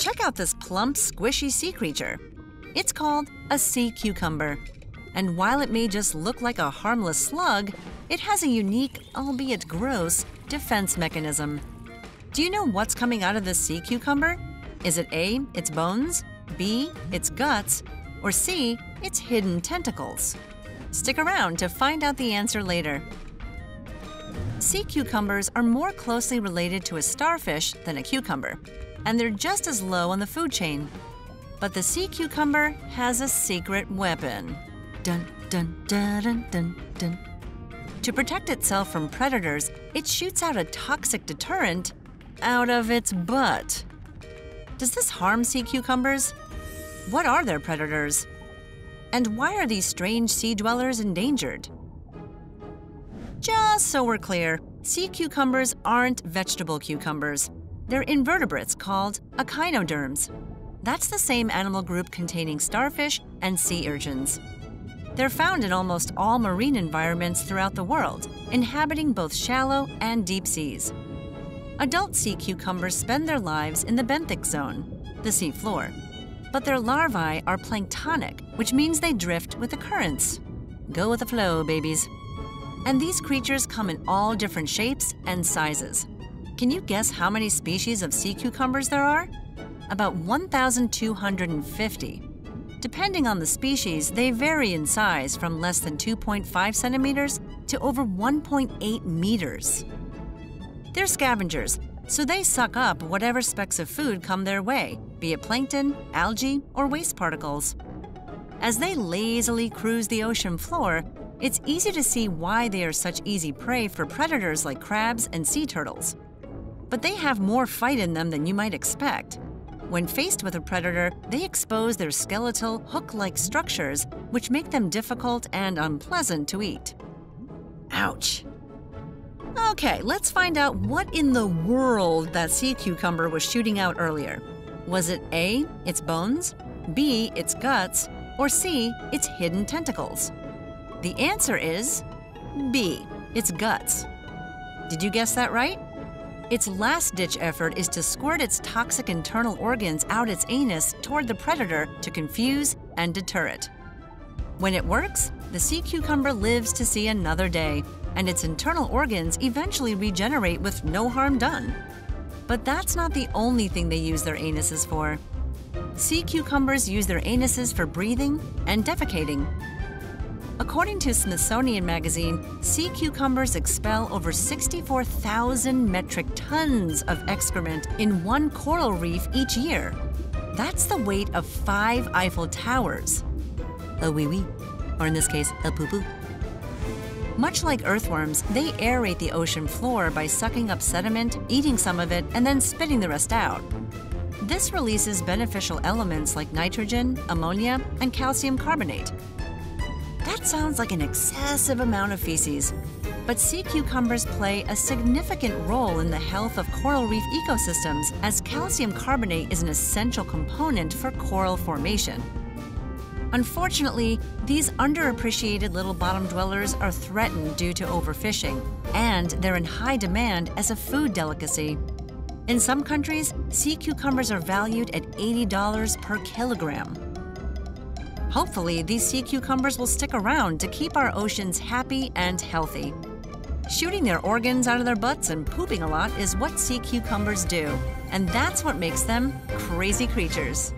Check out this plump, squishy sea creature. It's called a sea cucumber. And while it may just look like a harmless slug, it has a unique, albeit gross, defense mechanism. Do you know what's coming out of the sea cucumber? Is it A, its bones, B, its guts, or C, its hidden tentacles? Stick around to find out the answer later. Sea cucumbers are more closely related to a starfish than a cucumber, and they're just as low on the food chain. But the sea cucumber has a secret weapon. Dun, dun, dun, dun, dun, dun. To protect itself from predators, it shoots out a toxic deterrent out of its butt. Does this harm sea cucumbers? What are their predators? And why are these strange sea dwellers endangered? Just so we're clear, sea cucumbers aren't vegetable cucumbers. They're invertebrates called echinoderms. That's the same animal group containing starfish and sea urchins. They're found in almost all marine environments throughout the world, inhabiting both shallow and deep seas. Adult sea cucumbers spend their lives in the benthic zone, the sea floor. But their larvae are planktonic, which means they drift with the currents. Go with the flow, babies. And these creatures come in all different shapes and sizes. Can you guess how many species of sea cucumbers there are? About 1,250. Depending on the species, they vary in size from less than 2.5 centimeters to over 1.8 meters. They're scavengers, so they suck up whatever specks of food come their way, be it plankton, algae, or waste particles. As they lazily cruise the ocean floor, it's easy to see why they are such easy prey for predators like crabs and sea turtles. But they have more fight in them than you might expect. When faced with a predator, they expose their skeletal, hook-like structures, which make them difficult and unpleasant to eat. Ouch. Okay, let's find out what in the world that sea cucumber was shooting out earlier. Was it A, its bones, B, its guts, or C, its hidden tentacles? The answer is B, its guts. Did you guess that right? Its last-ditch effort is to squirt its toxic internal organs out its anus toward the predator to confuse and deter it. When it works, the sea cucumber lives to see another day, and its internal organs eventually regenerate with no harm done. But that's not the only thing they use their anuses for. Sea cucumbers use their anuses for breathing and defecating. According to Smithsonian Magazine, sea cucumbers expel over 64,000 metric tons of excrement in one coral reef each year. That's the weight of 5 Eiffel Towers. A wee-wee, or in this case, a poo-poo. Much like earthworms, they aerate the ocean floor by sucking up sediment, eating some of it, and then spitting the rest out. This releases beneficial elements like nitrogen, ammonia, and calcium carbonate. That sounds like an excessive amount of feces, but sea cucumbers play a significant role in the health of coral reef ecosystems, as calcium carbonate is an essential component for coral formation. Unfortunately, these underappreciated little bottom dwellers are threatened due to overfishing, and they're in high demand as a food delicacy. In some countries, sea cucumbers are valued at $80 per kilogram. Hopefully, these sea cucumbers will stick around to keep our oceans happy and healthy. Shooting their organs out of their butts and pooping a lot is what sea cucumbers do, and that's what makes them crazy creatures.